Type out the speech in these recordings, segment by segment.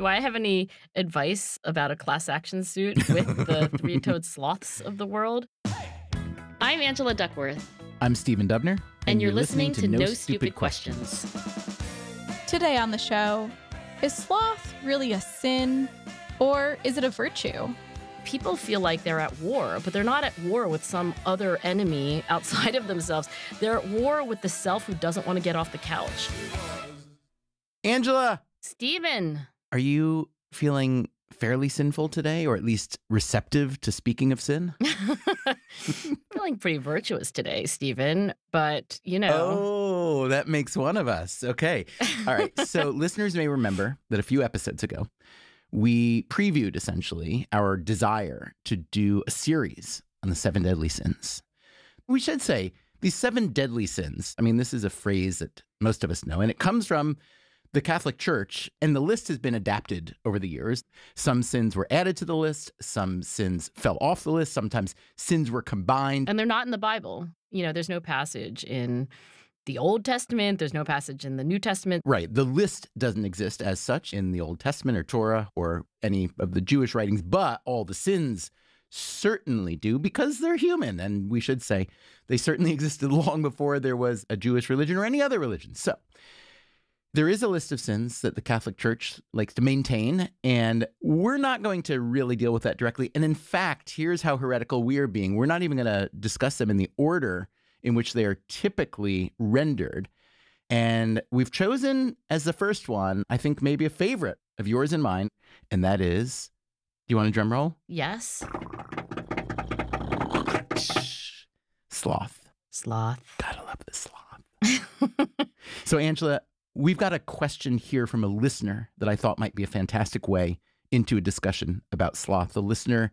Do I have any advice about a class action suit with the three-toed sloths of the world? I'm Angela Duckworth. I'm Stephen Dubner. And you're listening to No Stupid Questions. Today on the show, is sloth really a sin or is it a virtue? People feel like they're at war, but they're not at war with some other enemy outside of themselves. They're at war with the self who doesn't want to get off the couch. Angela! Stephen! Are you feeling fairly sinful today, or at least receptive to speaking of sin? Feeling pretty virtuous today, Stephen, but, you know. Oh, that makes one of us. Okay. All right. So listeners may remember that a few episodes ago, we previewed, essentially, our desire to do a series on the 7 deadly sins. We should say these 7 deadly sins. I mean, this is a phrase that most of us know, and it comes from the Catholic Church, and the list has been adapted over the years. Some sins were added to the list. Some sins fell off the list. Sometimes sins were combined. And they're not in the Bible. You know, there's no passage in the Old Testament. There's no passage in the New Testament. Right. The list doesn't exist as such in the Old Testament or Torah or any of the Jewish writings, but all the sins certainly do because they're human. And we should say they certainly existed long before there was a Jewish religion or any other religion. So there is a list of sins that the Catholic Church likes to maintain, and we're not going to really deal with that directly. And in fact, here's how heretical we are being. We're not even going to discuss them in the order in which they are typically rendered. And we've chosen as the first one, I think maybe a favorite of yours and mine, and that is, do you want a drum roll? Yes. Sloth. Sloth. Gotta love the sloth. So, Angela, we've got a question here from a listener that I thought might be a fantastic way into a discussion about sloth. The listener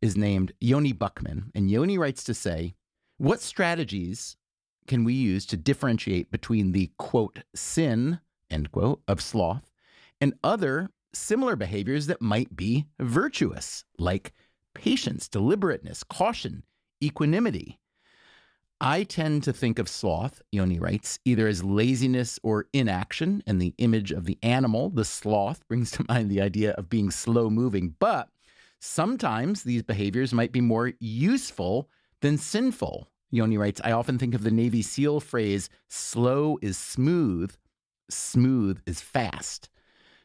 is named Yoni Buckman, and Yoni writes to say, what strategies can we use to differentiate between the, quote, sin, end quote, of sloth and other similar behaviors that might be virtuous, like patience, deliberateness, caution, equanimity? I tend to think of sloth, Yoni writes, either as laziness or inaction, and the image of the animal, the sloth, brings to mind the idea of being slow-moving. But sometimes these behaviors might be more useful than sinful. Yoni writes, I often think of the Navy SEAL phrase, slow is smooth, smooth is fast.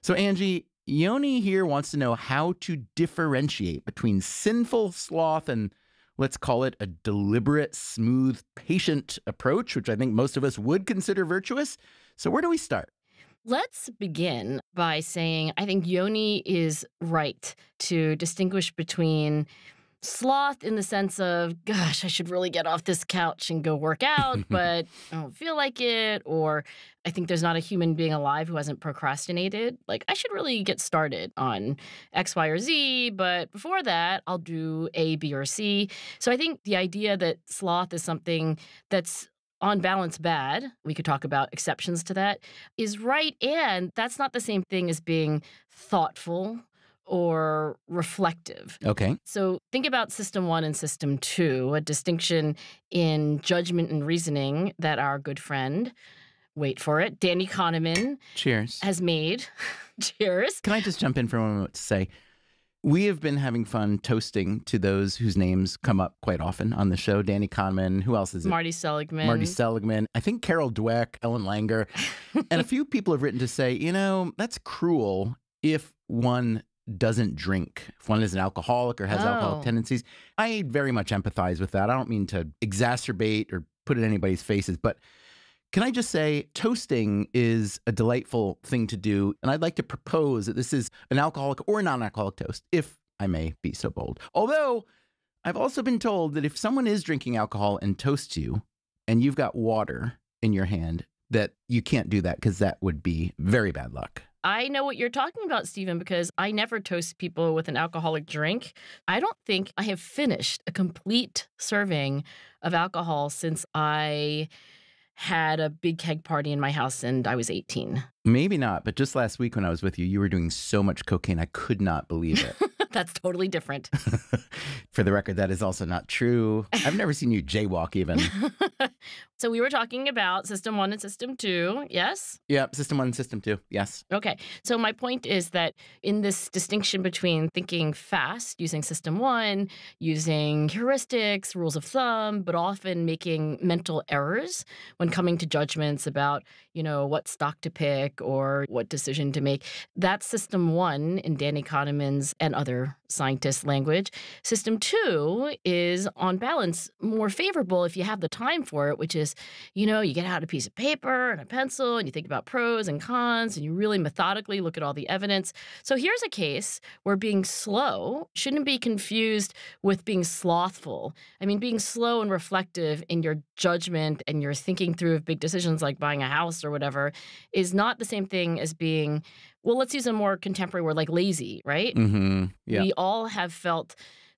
So, Angie, Yoni here wants to know how to differentiate between sinful sloth and, let's call it, a deliberate, smooth, patient approach, which I think most of us would consider virtuous. So where do we start? Let's begin by saying I think Yoni is right to distinguish between sloth in the sense of, gosh, I should really get off this couch and go work out, but I don't feel like it. Or I think there's not a human being alive who hasn't procrastinated. Like, I should really get started on X, Y, or Z, but before that, I'll do A, B, or C. So I think the idea that sloth is something that's on balance bad, we could talk about exceptions to that, is right. And that's not the same thing as being thoughtful or reflective. Okay. So think about System 1 and System 2, a distinction in judgment and reasoning that our good friend, wait for it, Danny Kahneman, cheers, has made. Cheers. Can I just jump in for a moment to say, we have been having fun toasting to those whose names come up quite often on the show. Danny Kahneman, who else is it? Marty Seligman. Marty Seligman. I think Carol Dweck, Ellen Langer. And a few people have written to say, you know, that's cruel if one doesn't drink, if one is an alcoholic or has alcoholic tendencies. I very much empathize with that. I don't mean to exacerbate or put it in anybody's faces, but can I just say toasting is a delightful thing to do, and I'd like to propose that this is an alcoholic or non-alcoholic toast, if I may be so bold. Although I've also been told that if someone is drinking alcohol and toasts you, and you've got water in your hand, that you can't do that because that would be very bad luck. I know what you're talking about, Stephen, because I never toast people with an alcoholic drink. I don't think I have finished a complete serving of alcohol since I had a big keg party in my house and I was 18. Maybe not, but just last week when I was with you, you were doing so much cocaine, I could not believe it. That's totally different. For the record, that is also not true. I've never seen you jaywalk even. So we were talking about System 1 and System 2, yes? Yep, System 1 and System 2, yes. Okay, so my point is that in this distinction between thinking fast, using System 1, using heuristics, rules of thumb, but often making mental errors when coming to judgments about, you know, what stock to pick or what decision to make, that's System 1 in Danny Kahneman's and other scientists' language. System 2 is, on balance, more favorable if you have the time for it, which is, you know, you get out a piece of paper and a pencil and you think about pros and cons and you really methodically look at all the evidence. So here's a case where being slow shouldn't be confused with being slothful. I mean, being slow and reflective in your judgment and your thinking through of big decisions like buying a house or whatever is not the same thing as being, well, let's use a more contemporary word like lazy, right? Mm-hmm. Yeah. We all have felt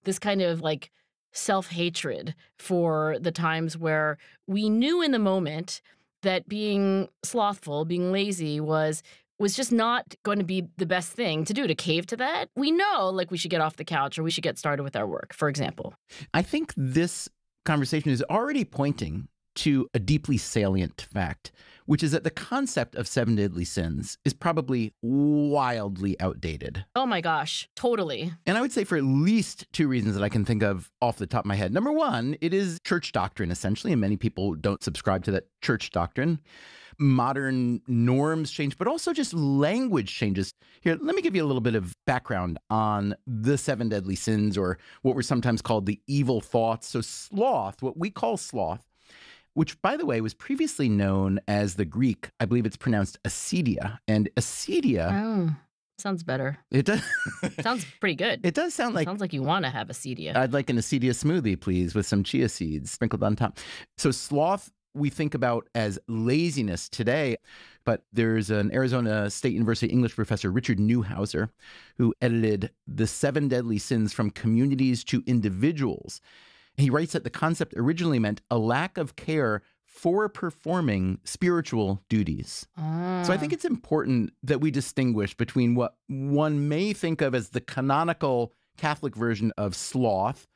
this kind of like self-hatred for the times where we knew in the moment that being slothful, being lazy was just not going to be the best thing to do, to cave to that. We know, like, we should get off the couch or we should get started with our work, for example. I think this conversation is already pointing to a deeply salient fact, which is that the concept of seven deadly sins is probably wildly outdated. Oh my gosh, totally. And I would say for at least two reasons that I can think of off the top of my head. Number one, it is church doctrine, essentially, and many people don't subscribe to that church doctrine. Modern norms change, but also just language changes. Here, let me give you a little bit of background on the seven deadly sins, or what were sometimes called the evil thoughts. So sloth, what we call sloth, which, by the way, was previously known as the Greek, I believe it's pronounced acedia. And acedia... Oh, sounds better. It does. Sounds pretty good. It does sound like... Sounds like you want to have acedia. I'd like an acedia smoothie, please, with some chia seeds sprinkled on top. So sloth, we think about as laziness today. But there's an Arizona State University English professor, Richard Neuhauser, who edited The Seven Deadly Sins from Communities to Individuals. He writes that the concept originally meant a lack of care for performing spiritual duties. Ah. So I think it's important that we distinguish between what one may think of as the canonical Catholic version of sloth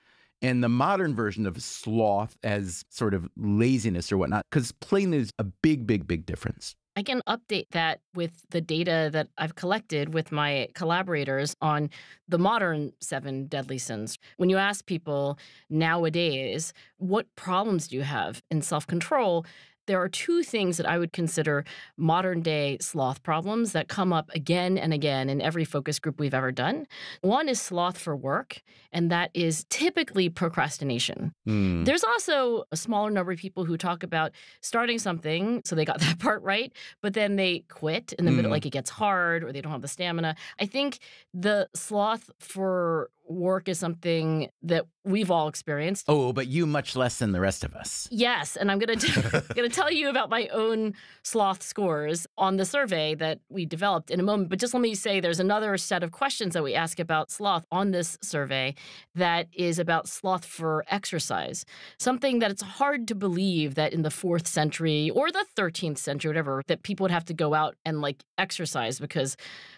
and the modern version of sloth as sort of laziness or whatnot, because plainly there's a big, big, big difference. I can update that with the data that I've collected with my collaborators on the modern seven deadly sins. When you ask people nowadays, what problems do you have in self-control? There are two things that I would consider modern-day sloth problems that come up again and again in every focus group we've ever done. One is sloth for work, and that is typically procrastination. Mm. There's also a smaller number of people who talk about starting something, so they got that part right, but then they quit in the middle, like it gets hard or they don't have the stamina. I think the sloth for work is something that we've all experienced. Oh, but you much less than the rest of us. Yes, and I'm going to tell you about my own sloth scores on the survey that we developed in a moment. But just let me say there's another set of questions that we ask about sloth on this survey that is about sloth for exercise, something that it's hard to believe that in the 4th century or the 13th century, whatever, that people would have to go out and, like, exercise because,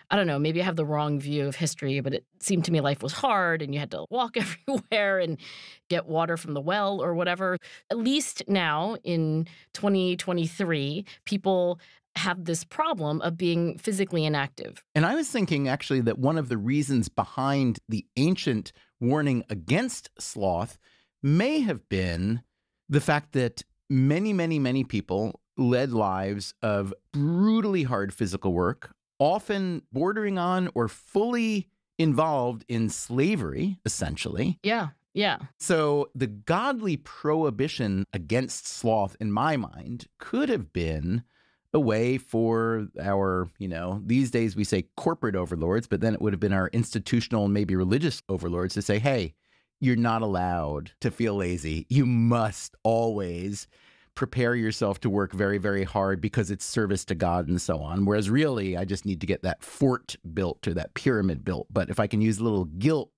I don't know, maybe I have the wrong view of history, but it seemed to me life was hard and you had to walk everywhere and get water from the well or whatever. At least now in 2023, people have this problem of being physically inactive. And I was thinking actually that one of the reasons behind the ancient warning against sloth may have been the fact that many, many, many people led lives of brutally hard physical work, often bordering on or fully involved in slavery, essentially. Yeah, yeah. So the godly prohibition against sloth, in my mind, could have been a way for our, you know, these days we say corporate overlords, but then it would have been our institutional, maybe religious overlords to say, hey, you're not allowed to feel lazy. You must always prepare yourself to work very, very hard because it's service to God and so on. Whereas really, I just need to get that fort built or that pyramid built. But if I can use a little guilt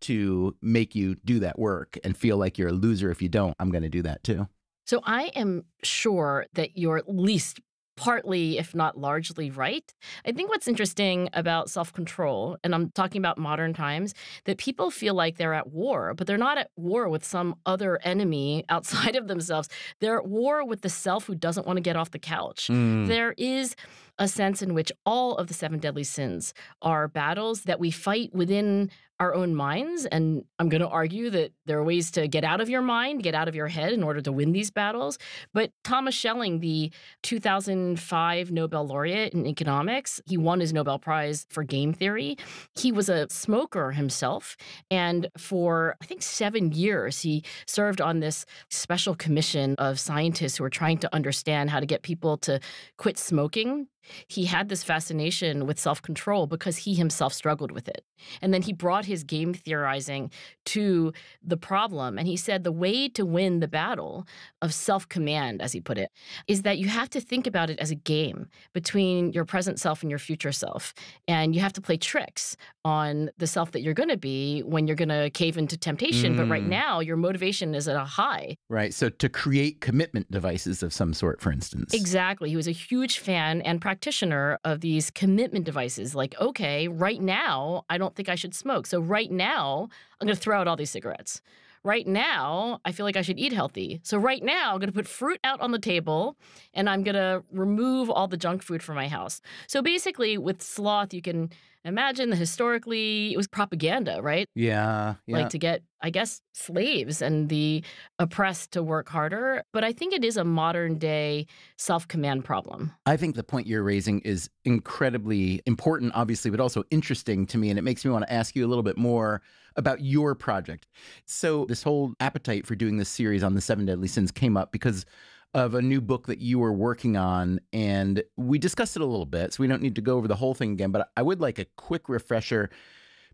to make you do that work and feel like you're a loser if you don't, I'm going to do that too. So I am sure that your least partly, if not largely, right. I think what's interesting about self-control, and I'm talking about modern times, that people feel like they're at war, but they're not at war with some other enemy outside of themselves. They're at war with the self who doesn't want to get off the couch. Mm. There is a sense in which all of the seven deadly sins are battles that we fight within our own minds. And I'm going to argue that there are ways to get out of your mind, get out of your head in order to win these battles. But Thomas Schelling, the 2005 Nobel laureate in economics, he won his Nobel Prize for game theory. He was a smoker himself. And for, I think, 7 years, he served on this special commission of scientists who were trying to understand how to get people to quit smoking. He had this fascination with self-control because he himself struggled with it. And then he brought his game theorizing to the problem. And he said the way to win the battle of self-command, as he put it, is that you have to think about it as a game between your present self and your future self. And you have to play tricks on the self that you're going to be when you're going to cave into temptation. Mm. But right now, your motivation is at a high. Right. So to create commitment devices of some sort, for instance. Exactly. He was a huge fan and practitioner of these commitment devices, like, okay, right now, I don't think I should smoke. So right now, I'm going to throw out all these cigarettes. Right now, I feel like I should eat healthy. So right now, I'm going to put fruit out on the table, and I'm going to remove all the junk food from my house. So basically, with sloth, you can imagine that historically, it was propaganda, right? Yeah. Like to get, I guess, slaves and the oppressed to work harder. But I think it is a modern-day self-command problem. I think the point you're raising is incredibly important, obviously, but also interesting to me. And it makes me want to ask you a little bit more about your project. So this whole appetite for doing this series on the seven deadly sins came up because of a new book that you were working on, and we discussed it a little bit, so we don't need to go over the whole thing again, but I would like a quick refresher,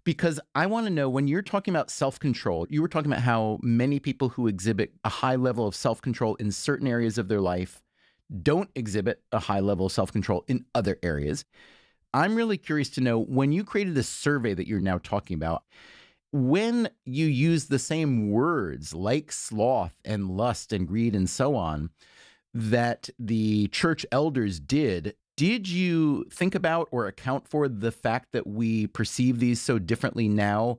because I want to know, when you're talking about self-control, you were talking about how many people who exhibit a high level of self-control in certain areas of their life don't exhibit a high level of self-control in other areas. I'm really curious to know, when you created this survey that you're now talking about, when you use the same words like sloth and lust and greed and so on that the church elders did you think about or account for the fact that we perceive these so differently now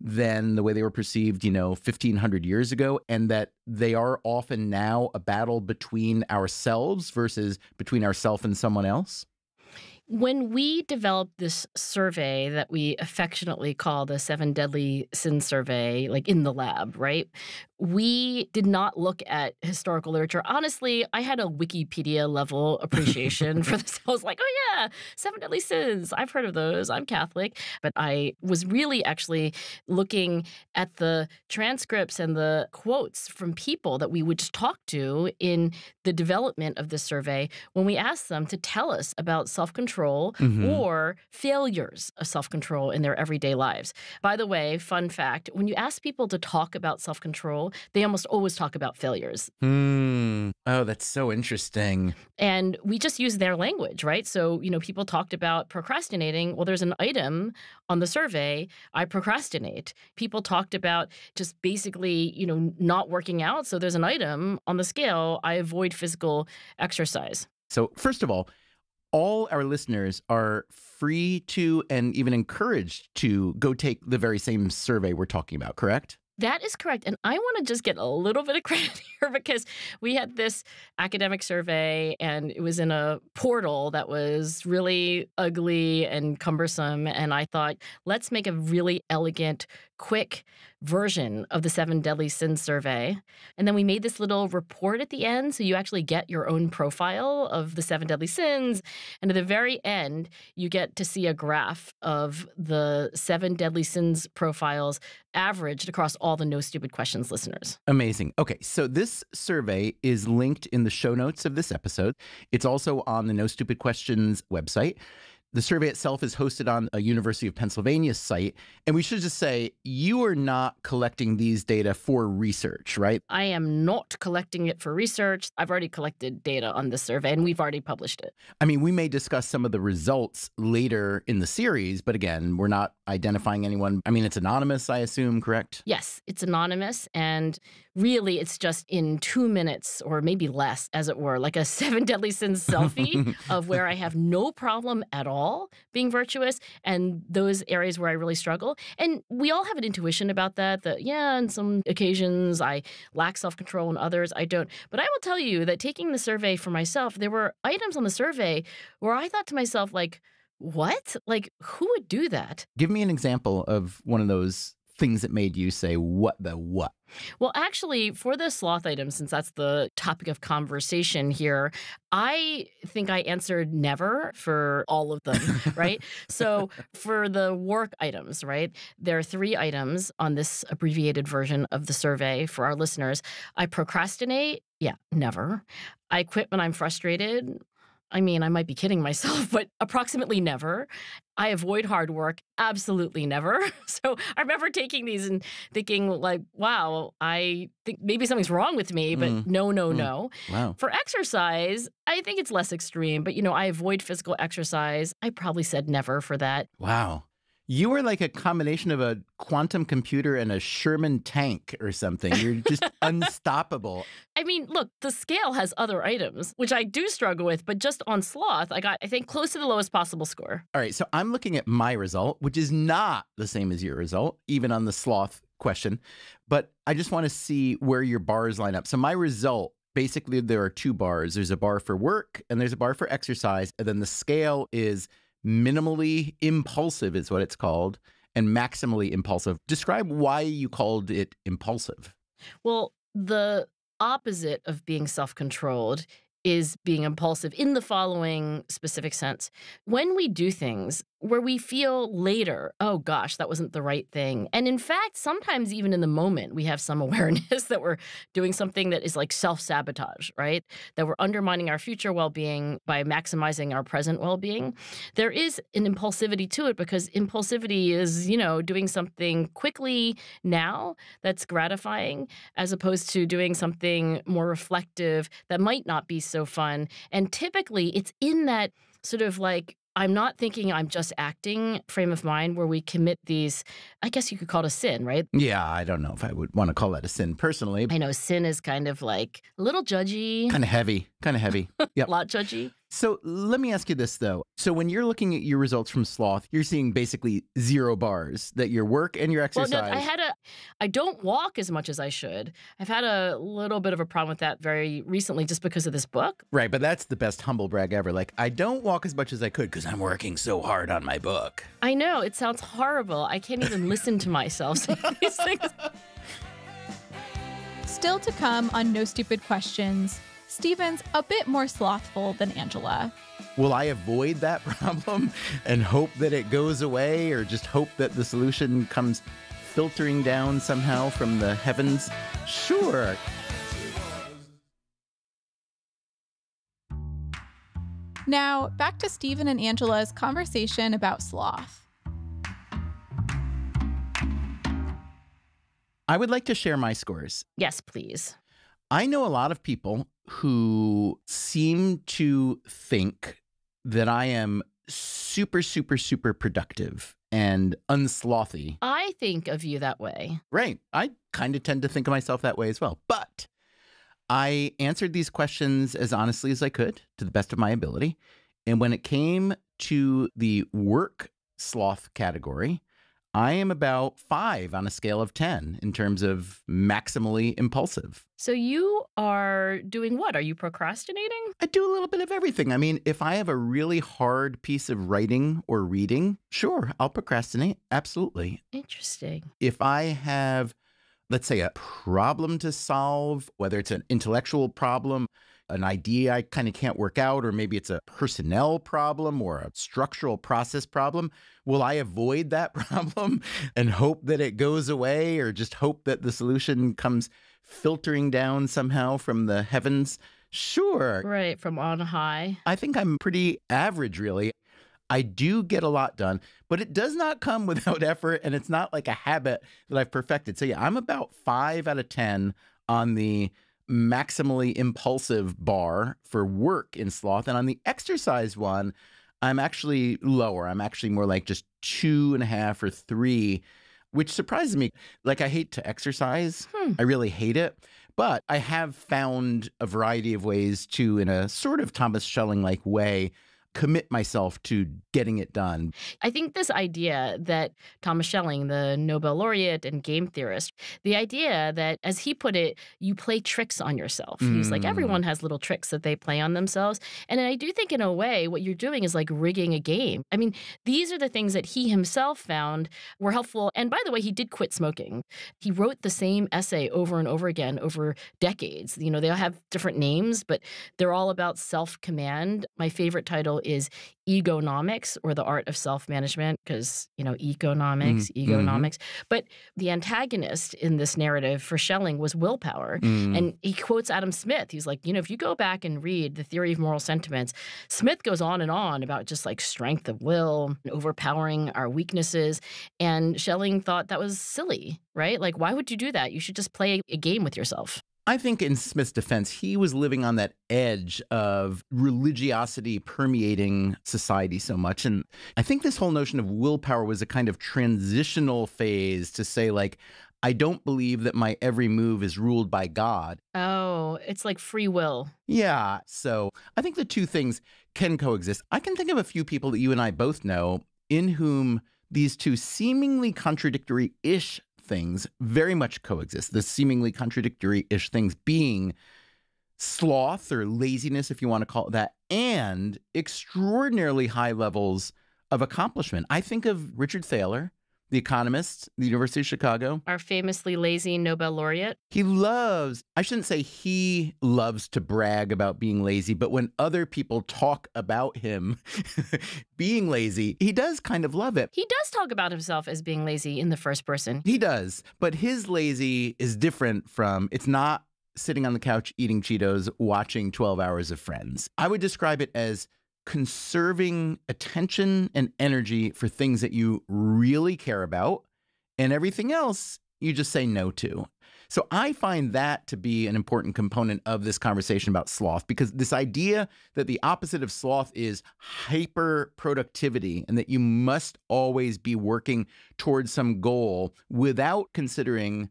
than the way they were perceived, you know, 1,500 years ago, and that they are often now a battle between ourselves versus between ourselves and someone else? When we developed this survey that we affectionately call the Seven Deadly Sin Survey, like in the lab, right, we did not look at historical literature. Honestly, I had a Wikipedia level appreciation for this. I was like, oh, yeah, seven deadly sins. I've heard of those. I'm Catholic. But I was really actually looking at the transcripts and the quotes from people that we would just talk to in the development of this survey when we asked them to tell us about self-control. Mm-hmm. Or failures of self-control in their everyday lives. By the way, fun fact, when you ask people to talk about self-control, they almost always talk about failures. Mm. Oh, that's so interesting. And we just use their language, right? So, you know, people talked about procrastinating. Well, there's an item on the survey, I procrastinate. People talked about just basically, you know, not working out. So there's an item on the scale, I avoid physical exercise. So first of all, all our listeners are free to and even encouraged to go take the very same survey we're talking about, correct? That is correct. And I want to just get a little bit of credit here because we had this academic survey and it was in a portal that was really ugly and cumbersome. And I thought, let's make a really elegant, quick version of the Seven Deadly Sins survey. And then we made this little report at the end. So you actually get your own profile of the seven deadly sins. And at the very end, you get to see a graph of the seven deadly sins profiles averaged across all the No Stupid Questions listeners. Amazing. Okay, so this survey is linked in the show notes of this episode. It's also on the No Stupid Questions website. The survey itself is hosted on a University of Pennsylvania site. And we should just say, you are not collecting these data for research, right? I am not collecting it for research. I've already collected data on this survey, and we've already published it. I mean, we may discuss some of the results later in the series, but again, we're not identifying anyone. I mean, it's anonymous, I assume, correct? Yes, it's anonymous. And really, it's just in 2 minutes or maybe less, as it were, like a 7 deadly sins selfie of where I have no problem at all being virtuous and those areas where I really struggle. And we all have an intuition about that, yeah, on some occasions I lack self-control and others I don't. But I will tell you that taking the survey for myself, there were items on the survey where I thought to myself, like, what? Like, who would do that? Give me an example of one of those things that made you say, what the what? Well, actually, for the sloth item, since that's the topic of conversation here, I think I answered never for all of them, right? So for the work items, right, there are 3 items on this abbreviated version of the survey for our listeners. I procrastinate. Yeah, never. I quit when I'm frustrated. I mean, I might be kidding myself, but approximately never. I avoid hard work, absolutely never. So I remember taking these and thinking, like, wow, I think maybe something's wrong with me, but no. Wow. For exercise, I think it's less extreme, but, you know, I avoid physical exercise. I probably said never for that. Wow. You were like a combination of a quantum computer and a Sherman tank or something. You're just unstoppable. I mean, look, the scale has other items, which I do struggle with. But just on sloth, I got, I think, close to the lowest possible score. All right. So I'm looking at my result, which is not the same as your result, even on the sloth question. But I just want to see where your bars line up. So my result, basically, there are 2 bars. There's a bar for work and there's a bar for exercise. And then the scale is minimally impulsive is what it's called, and maximally impulsive. Describe why you called it impulsive. Well, the opposite of being self-controlled is being impulsive in the following specific sense. When we do things where we feel later, oh gosh, that wasn't the right thing. And in fact, sometimes even in the moment, we have some awareness that we're doing something that is like self-sabotage, right? That we're undermining our future well-being by maximizing our present well-being. There is an impulsivity to it because impulsivity is, you know, doing something quickly now that's gratifying as opposed to doing something more reflective that might not be so fun. And typically it's in that sort of like, I'm not thinking, I'm just acting frame of mind where we commit these, I guess you could call it a sin, right? Yeah, I don't know if I would want to call that a sin personally. I know sin is kind of like a little judgy. Kind of heavy. Yep. A lot judgy. So let me ask you this, though. So when you're looking at your results from sloth, you're seeing basically 0 bars, that your work and your exercise. Well, no, I don't walk as much as I should. I've had a little bit of a problem with that very recently just because of this book. Right, but that's the best humble brag ever. Like, I don't walk as much as I could because I'm working so hard on my book. I know, it sounds horrible. I can't even listen to myself saying these things. Still to come on No Stupid Questions, Stephen's a bit more slothful than Angela. Will I avoid that problem and hope that it goes away, or just hope that the solution comes filtering down somehow from the heavens? Sure. Now, back to Stephen and Angela's conversation about sloth. I would like to share my scores. Yes, please. I know a lot of people who seem to think that I am super, super, super productive and unslothy. I think of you that way. Right. I kind of tend to think of myself that way as well. But I answered these questions as honestly as I could, to the best of my ability. And when it came to the work sloth category, I am about 5 on a scale of 10 in terms of maximally impulsive. So you are doing what? Are you procrastinating? I do a little bit of everything. I mean, if I have a really hard piece of writing or reading, sure, I'll procrastinate. Absolutely. Interesting. If I have, let's say, a problem to solve, whether it's an intellectual problem, an idea I kind of can't work out, or maybe it's a personnel problem or a structural process problem, will I avoid that problem and hope that it goes away, or just hope that the solution comes filtering down somehow from the heavens? Sure. Right, from on high. I think I'm pretty average, really. I do get a lot done, but it does not come without effort, and it's not like a habit that I've perfected. So yeah, I'm about 5 out of 10 on the maximally impulsive bar for work in sloth. And on the exercise one, I'm actually lower. I'm actually more like just 2.5 or 3, which surprises me. Like, I hate to exercise. I really hate it. But I have found a variety of ways to, in a sort of Thomas Schelling-like way, commit myself to getting it done. I think this idea that Thomas Schelling, the Nobel laureate and game theorist, the idea that, as he put it, you play tricks on yourself. Mm. He's like, everyone has little tricks that they play on themselves. And I do think, in a way, what you're doing is like rigging a game. I mean, these are the things that he himself found were helpful. And by the way, he did quit smoking. He wrote the same essay over and over again over decades. You know, they all have different names, but they're all about self-command. My favorite title is Egonomics, or the art of self-management, because, you know, economics, egonomics. But the antagonist in this narrative for Schelling was willpower. And he quotes Adam Smith. He's like, you know, if you go back and read The Theory of Moral Sentiments, Smith goes on and on about just like strength of will and overpowering our weaknesses. And Schelling thought that was silly, right? Like, why would you do that? You should just play a game with yourself. I think in Smith's defense, he was living on that edge of religiosity permeating society so much. And I think this whole notion of willpower was a kind of transitional phase to say, like, I don't believe that my every move is ruled by God. Oh, it's like free will. Yeah. So I think the two things can coexist. I can think of a few people that you and I both know in whom these two seemingly contradictory-ish things very much coexist, the seemingly contradictory-ish things being sloth or laziness, if you want to call it that, and extraordinarily high levels of accomplishment. I think of Richard Thaler, the economist, the University of Chicago. Our famously lazy Nobel laureate. He loves, I shouldn't say he loves to brag about being lazy, but when other people talk about him being lazy, he does kind of love it. He does talk about himself as being lazy in the first person. He does, but his lazy is different from, it's not sitting on the couch eating Cheetos, watching 12 hours of Friends. I would describe it as conserving attention and energy for things that you really care about, and everything else you just say no to. So I find that to be an important component of this conversation about sloth, because this idea that the opposite of sloth is hyper productivity and that you must always be working towards some goal without considering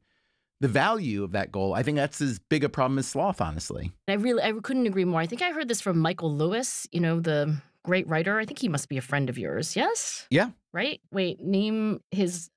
the value of that goal, I think that's as big a problem as sloth, honestly. I couldn't agree more. I think I heard this from Michael Lewis, you know, the great writer. I think he must be a friend of yours, yes? Yeah. Right? Wait, name his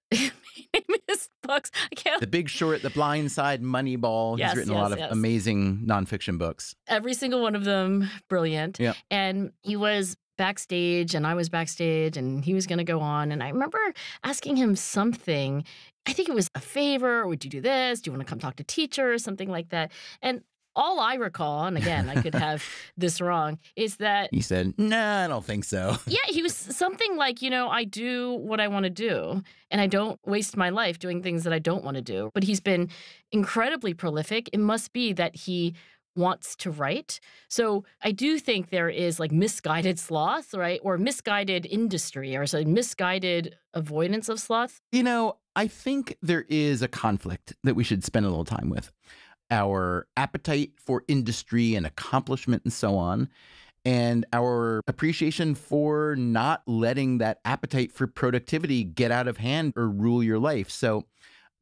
books. I can't. The Big Short, The Blind Side, Moneyball. Yes, he's written a lot of amazing nonfiction books. Every single one of them, brilliant. Yeah. And he was backstage, and I was backstage, and he was going to go on. And I remember asking him something. I think it was a favor. Would you do this? Do you want to come talk to teacher or something like that? And all I recall, and again, I could have this wrong, is that he said, nah, I don't think so. Yeah, he was something like, you know, I do what I want to do, and I don't waste my life doing things that I don't want to do. But he's been incredibly prolific. It must be that he wants to write. So I do think there is like misguided sloth, right? Or misguided industry, or so misguided avoidance of sloth. You know, I think there is a conflict that we should spend a little time with. Our appetite for industry and accomplishment and so on, and our appreciation for not letting that appetite for productivity get out of hand or rule your life. So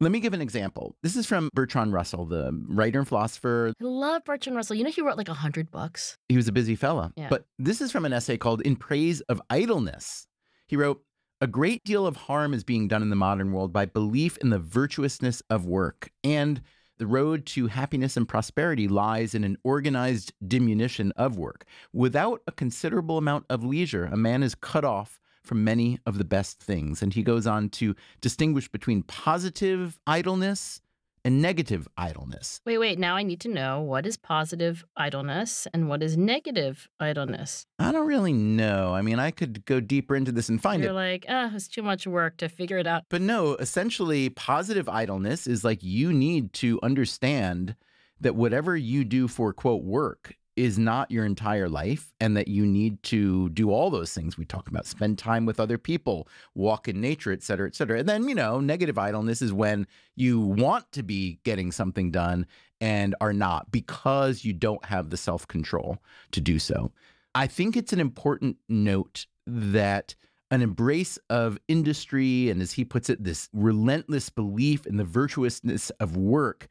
let me give an example. This is from Bertrand Russell, the writer and philosopher. I love Bertrand Russell. You know, he wrote like 100 books. He was a busy fella. Yeah. But this is from an essay called In Praise of Idleness. He wrote, a great deal of harm is being done in the modern world by belief in the virtuousness of work. And the road to happiness and prosperity lies in an organized diminution of work. Without a considerable amount of leisure, a man is cut off from many of the best things. And he goes on to distinguish between positive idleness and negative idleness. Wait, wait, now I need to know, what is positive idleness and what is negative idleness? I don't really know. I mean, I could go deeper into this and find it. You're like, oh, it's too much work to figure it out. But no, essentially, positive idleness is like, you need to understand that whatever you do for, quote, work is not your entire life, and that you need to do all those things we talked about, spend time with other people, walk in nature, et cetera, et cetera. And then, you know, negative idleness is when you want to be getting something done and are not because you don't have the self-control to do so. I think it's an important note that an embrace of industry and, as he puts it, this relentless belief in the virtuousness of work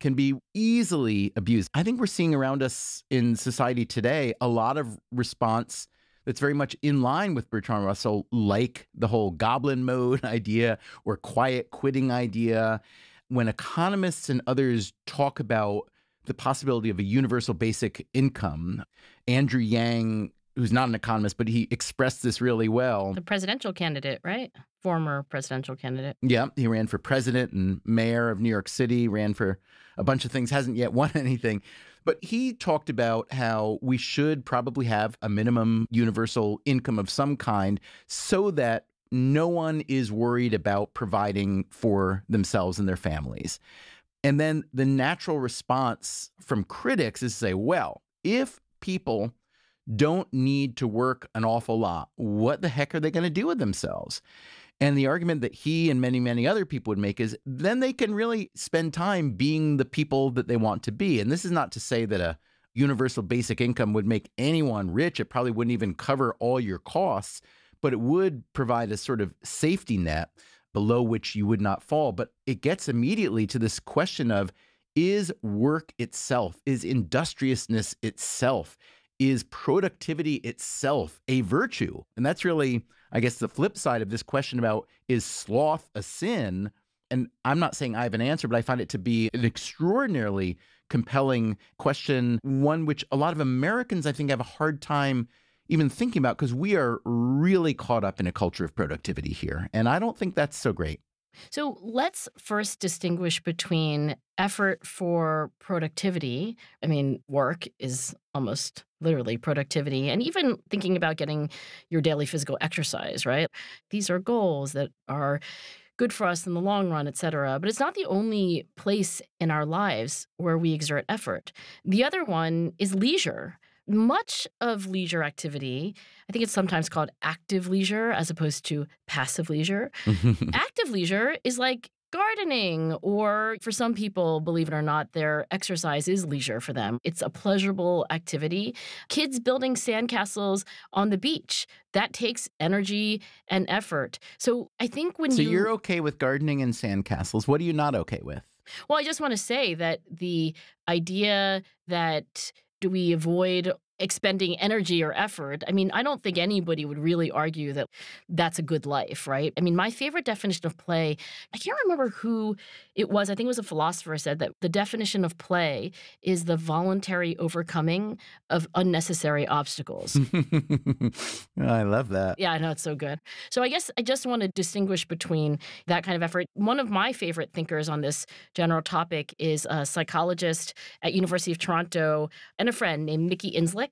can be easily abused. I think we're seeing around us in society today a lot of response that's very much in line with Bertrand Russell, like the whole goblin mode idea or quiet quitting idea. When economists and others talk about the possibility of a universal basic income, Andrew Yang, who's not an economist, but he expressed this really well. The presidential candidate, right? Former presidential candidate. Yeah, he ran for president and mayor of New York City, ran for a bunch of things, hasn't yet won anything. But he talked about how we should probably have a minimum universal income of some kind so that no one is worried about providing for themselves and their families. And then the natural response from critics is to say, well, if people don't need to work an awful lot, what the heck are they going to do with themselves? And the argument that he and many, many other people would make is then they can really spend time being the people that they want to be. And this is not to say that a universal basic income would make anyone rich. It probably wouldn't even cover all your costs, but it would provide a sort of safety net below which you would not fall. But it gets immediately to this question of, is work itself, is industriousness itself, is productivity itself a virtue? And that's really, I guess, the flip side of this question about, is sloth a sin? And I'm not saying I have an answer, but I find it to be an extraordinarily compelling question, one which a lot of Americans, I think, have a hard time even thinking about because we are really caught up in a culture of productivity here. And I don't think that's so great. So let's first distinguish between effort for productivity. I mean, work is almost literally productivity, and even thinking about getting your daily physical exercise, right? These are goals that are good for us in the long run, et cetera. But it's not the only place in our lives where we exert effort. The other one is leisure. Much of leisure activity, I think it's sometimes called active leisure as opposed to passive leisure. Active leisure is like gardening, or for some people, believe it or not, their exercise is leisure for them. It's a pleasurable activity. Kids building sandcastles on the beach, that takes energy and effort. So I think when you— So you're okay with gardening and sandcastles. What are you not okay with? Well, I just want to say that the idea that— do we avoid expending energy or effort? I mean, I don't think anybody would really argue that that's a good life, right? I mean, my favorite definition of play, I can't remember who it was. I think it was a philosopher said that the definition of play is the voluntary overcoming of unnecessary obstacles. I love that. Yeah, I know. It's so good. So I guess I just want to distinguish between that kind of effort. One of my favorite thinkers on this general topic is a psychologist at University of Toronto and a friend named Michael Inzlicht.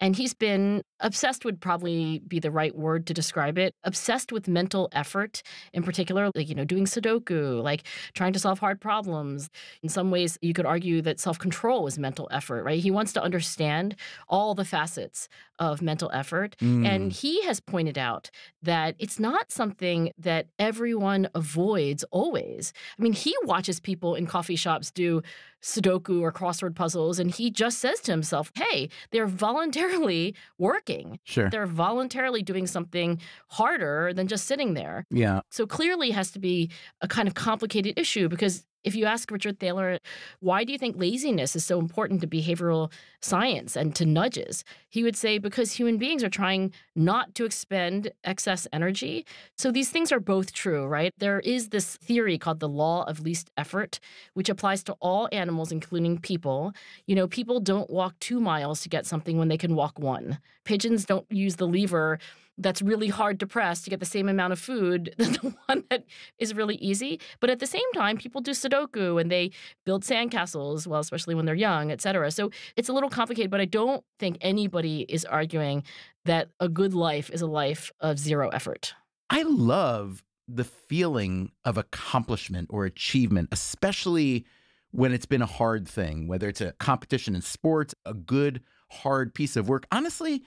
And he's been obsessed, would probably be the right word to describe it, obsessed with mental effort in particular, like, you know, doing Sudoku, like trying to solve hard problems. In some ways, you could argue that self-control is mental effort, right? He wants to understand all the facets of mental effort. And he has pointed out that it's not something that everyone avoids always. I mean, he watches people in coffee shops do Sudoku or crossword puzzles, and he just says to himself, hey, they're voluntarily working. Sure. They're voluntarily doing something harder than just sitting there. Yeah. So clearly it has to be a kind of complicated issue, because if you ask Richard Thaler, why do you think laziness is so important to behavioral science and to nudges? He would say, because human beings are trying not to expend excess energy. So these things are both true, right? There is this theory called the law of least effort, which applies to all animals, including people. You know, people don't walk 2 miles to get something when they can walk one. Pigeons don't use the lever that's really hard to press to get the same amount of food than the one that is really easy. But at the same time, people do Sudoku and they build sandcastles, well, especially when they're young, et cetera. So it's a little complicated, but I don't think anybody is arguing that a good life is a life of zero effort. I love the feeling of accomplishment or achievement, especially when it's been a hard thing, whether it's a competition in sports, a good hard piece of work. Honestly,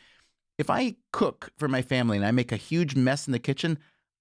if I cook for my family and I make a huge mess in the kitchen,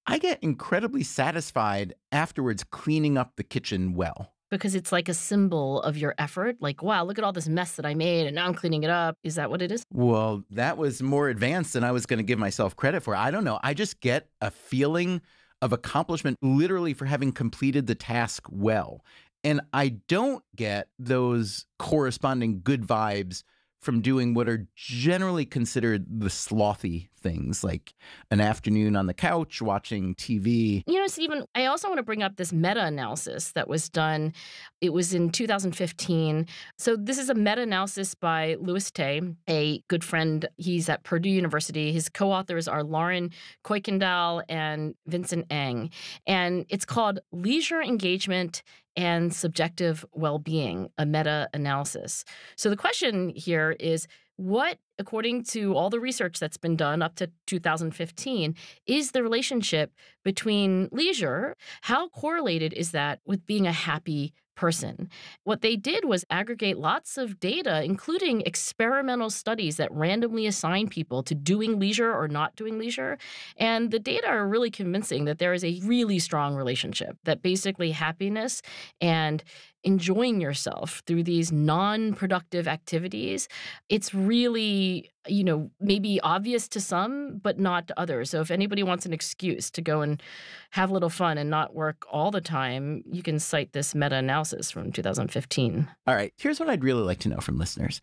I get incredibly satisfied afterwards cleaning up the kitchen well. Because it's like a symbol of your effort. Like, wow, look at all this mess that I made and now I'm cleaning it up. Is that what it is? Well, that was more advanced than I was going to give myself credit for. I don't know. I just get a feeling of accomplishment literally for having completed the task well. And I don't get those corresponding good vibes from doing what are generally considered the slothy things, like an afternoon on the couch watching TV. You know, Stephen, I also want to bring up this meta-analysis that was done. It was in 2015. So this is a meta-analysis by Louis Tay, a good friend. He's at Purdue University. His co-authors are Lauren Koikendal and Vincent Eng. And it's called Leisure Engagement and Subjective Well-Being, a meta-analysis. So the question here is, what, according to all the research that's been done up to 2015, is the relationship between leisure? How correlated is that with being a happy person? What they did was aggregate lots of data, including experimental studies that randomly assign people to doing leisure or not doing leisure. And the data are really convincing that there is a really strong relationship, that basically happiness and enjoying yourself through these non-productive activities, it's really, you know, maybe obvious to some, but not to others. So if anybody wants an excuse to go and have a little fun and not work all the time, you can cite this meta-analysis from 2015. All right. Here's what I'd really like to know from listeners.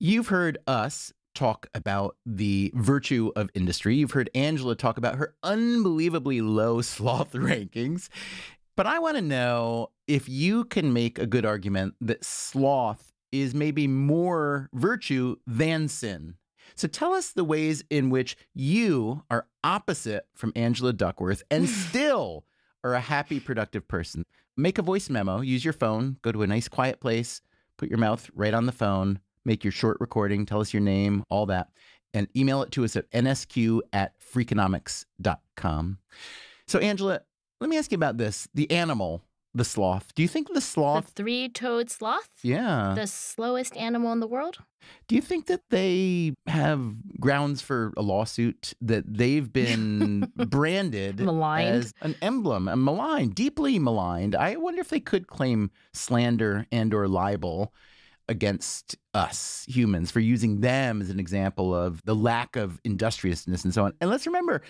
You've heard us talk about the virtue of industry. You've heard Angela talk about her unbelievably low sloth rankings. But I want to know if you can make a good argument that sloth is maybe more virtue than sin. So tell us the ways in which you are opposite from Angela Duckworth and still are a happy, productive person. Make a voice memo, use your phone, go to a nice quiet place, put your mouth right on the phone, make your short recording, tell us your name, all that, and email it to us at nsq@freakonomics.com. So Angela, let me ask you about this, the animal, the sloth. Do you think the sloth... The three-toed sloth? Yeah. The slowest animal in the world? Do you think that they have grounds for a lawsuit, that they've been branded as an emblem, maligned, deeply maligned? I wonder if they could claim slander and or libel against us humans for using them as an example of the lack of industriousness and so on. And let's remember...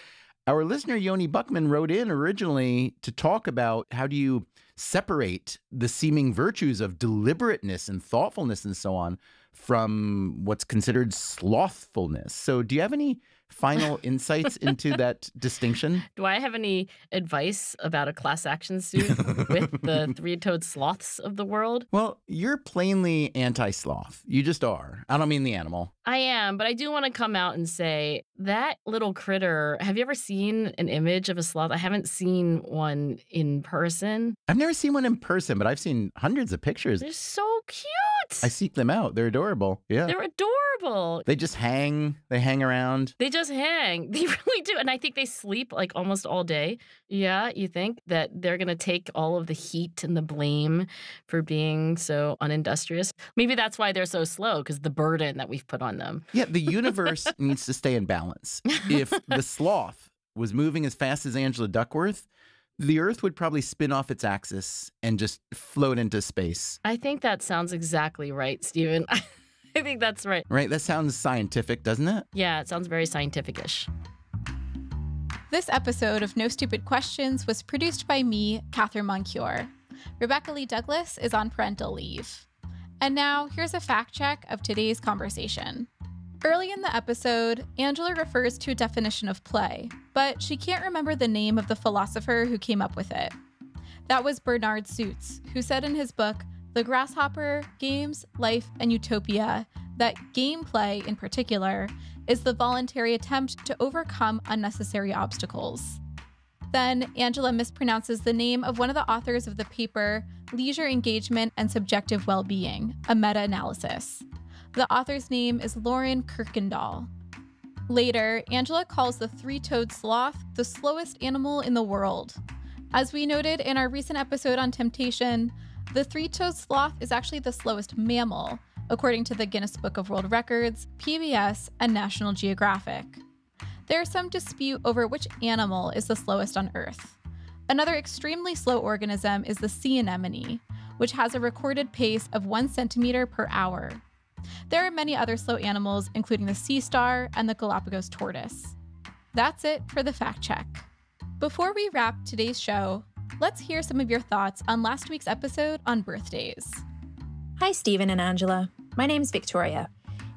Our listener, Yoni Buckman, wrote in originally to talk about how do you separate the seeming virtues of deliberateness and thoughtfulness and so on from what's considered slothfulness. So do you have any final insights into that distinction? Do I have any advice about a class action suit with the three-toed sloths of the world? Well, you're plainly anti-sloth. You just are. I don't mean the animal. I am, but I do want to come out and say that little critter, have you ever seen an image of a sloth? I haven't seen one in person. I've never seen one in person, but I've seen hundreds of pictures. They're so cute. I seek them out. They're adorable. Yeah. They're adorable. They just hang. They hang around. They just hang. They really do. And I think they sleep like almost all day. Yeah, you think that they're going to take all of the heat and the blame for being so unindustrious? Maybe that's why they're so slow, because the burden that we've put on them. Yeah, the universe needs to stay in balance. If the sloth was moving as fast as Angela Duckworth, the Earth would probably spin off its axis and just float into space. I think that sounds exactly right, Stephen. I think that's right. Right? That sounds scientific, doesnc it? Yeah, it sounds very scientific-ish. This episode of No Stupid Questions was produced by me, Catherine Moncure. Rebecca Lee Douglas is on parental leave. And now, here's a fact check of today's conversation. Early in the episode, Angela refers to a definition of play, but she can't remember the name of the philosopher who came up with it. That was Bernard Suits, who said in his book, The Grasshopper, Games, Life, and Utopia, that game play, in particular, is the voluntary attempt to overcome unnecessary obstacles. Then, Angela mispronounces the name of one of the authors of the paper, Leisure Engagement and Subjective Well-Being, a meta-analysis. The author's name is Lauren Koikendal. Later, Angela calls the three-toed sloth the slowest animal in the world. As we noted in our recent episode on temptation, the three-toed sloth is actually the slowest mammal, according to the Guinness Book of World Records, PBS, and National Geographic. There is some dispute over which animal is the slowest on Earth. Another extremely slow organism is the sea anemone, which has a recorded pace of 1 centimeter per hour. There are many other slow animals, including the sea star and the Galapagos tortoise. That's it for the fact check. Before we wrap today's show, let's hear some of your thoughts on last week's episode on birthdays. Hi, Stephen and Angela. My name's Victoria.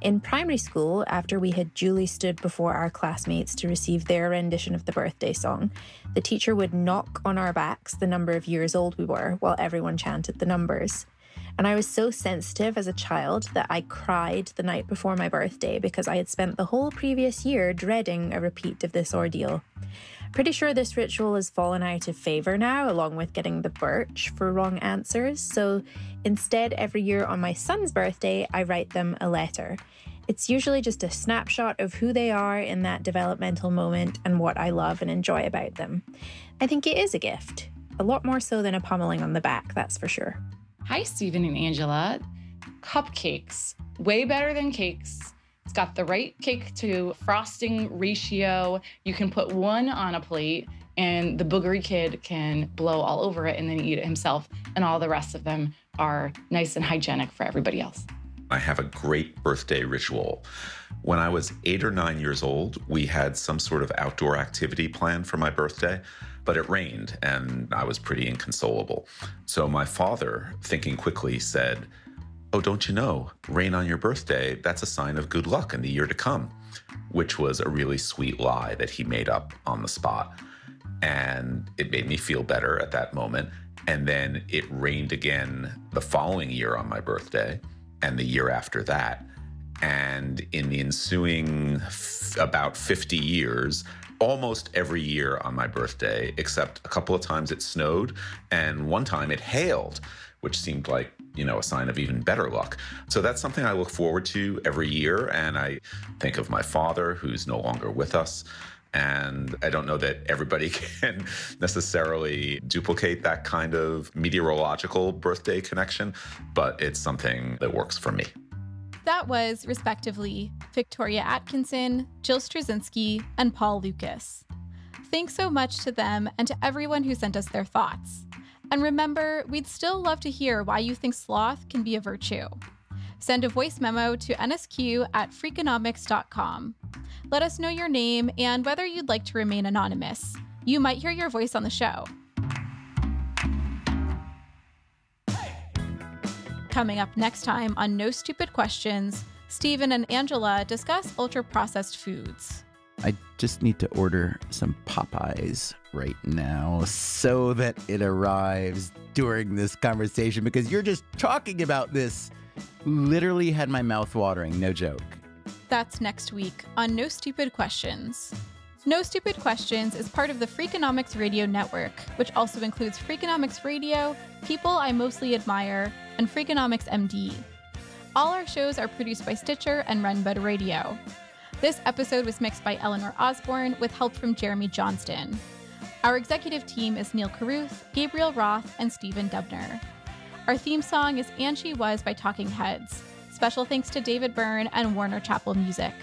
In primary school, after we had duly stood before our classmates to receive their rendition of the birthday song, the teacher would knock on our backs the number of years old we were while everyone chanted the numbers. And I was so sensitive as a child that I cried the night before my birthday because I had spent the whole previous year dreading a repeat of this ordeal. Pretty sure this ritual has fallen out of favor now, along with getting the birch for wrong answers. So instead, every year on my son's birthday, I write them a letter. It's usually just a snapshot of who they are in that developmental moment and what I love and enjoy about them. I think it is a gift, a lot more so than a pummeling on the back, that's for sure. Hi, Stephen and Angela. Cupcakes, way better than cakes. It's got the right cake to frosting ratio. You can put one on a plate and the boogery kid can blow all over it and then eat it himself. And all the rest of them are nice and hygienic for everybody else. I have a great birthday ritual. When I was 8 or 9 years old, we had some sort of outdoor activity planned for my birthday, but it rained and I was pretty inconsolable. So my father, thinking quickly, said, "Oh, don't you know, rain on your birthday, that's a sign of good luck in the year to come," which was a really sweet lie that he made up on the spot. And it made me feel better at that moment. And then it rained again the following year on my birthday and the year after that. And in the ensuing about 50 years, almost every year on my birthday, except a couple of times it snowed and one time it hailed, which seemed like, you know, a sign of even better luck. So that's something I look forward to every year. And I think of my father, who's no longer with us. And I don't know that everybody can necessarily duplicate that kind of meteorological birthday connection, but it's something that works for me. That was, respectively, Victoria Atkinson, Jill Straczynski, and Paul Lucas. Thanks so much to them and to everyone who sent us their thoughts. And remember, we'd still love to hear why you think sloth can be a virtue. Send a voice memo to nsq@freakonomics.com. Let us know your name and whether you'd like to remain anonymous. You might hear your voice on the show. Coming up next time on No Stupid Questions, Stephen and Angela discuss ultra-processed foods. I just need to order some Popeyes right now so that it arrives during this conversation, because you're just talking about this. Literally had my mouth watering, no joke. That's next week on No Stupid Questions. No Stupid Questions is part of the Freakonomics Radio Network, which also includes Freakonomics Radio, People I Mostly Admire, and Freakonomics MD. All our shows are produced by Stitcher and Renbud Radio. This episode was mixed by Eleanor Osborne with help from Jeremy Johnston. Our executive team is Neil Carruth, Gabriel Roth, and Stephen Dubner. Our theme song is "And She Was" by Talking Heads. Special thanks to David Byrne and Warner Chapel Music.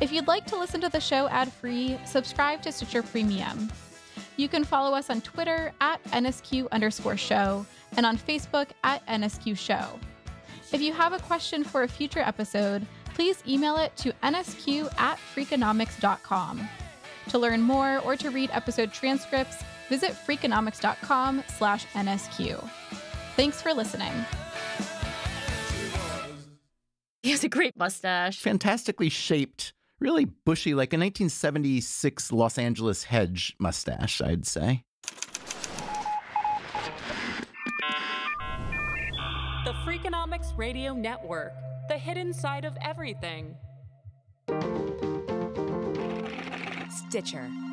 If you'd like to listen to the show ad-free, subscribe to Stitcher Premium. You can follow us on Twitter @NSQ_show and on Facebook @NSQ show. If you have a question for a future episode, please email it to nsq@freakonomics.com. To learn more or to read episode transcripts, visit freakonomics.com/nsq. Thanks for listening. He has a great mustache. Fantastically shaped, really bushy, like a 1976 Los Angeles hedge mustache, I'd say. The Freakonomics Radio Network. The hidden side of everything. Stitcher.